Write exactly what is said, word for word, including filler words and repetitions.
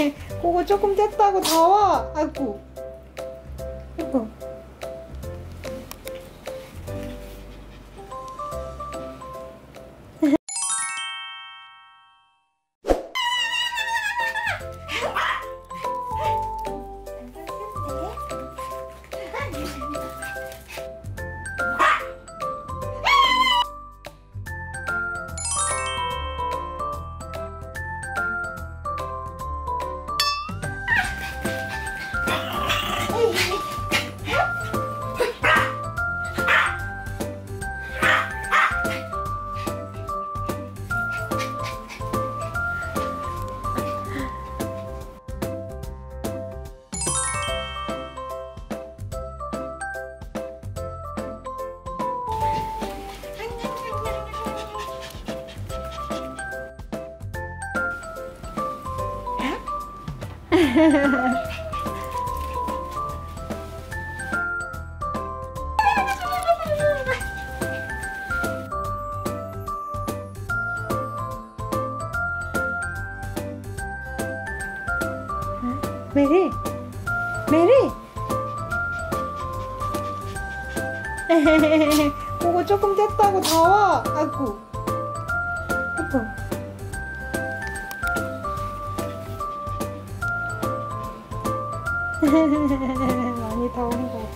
근데 그거 조금 됐다고 다 와. 아이고. 아이고. मेरे मेरे 그거 조금 됐다고 다 와. 아이고. 아이고. 많이 더운 거.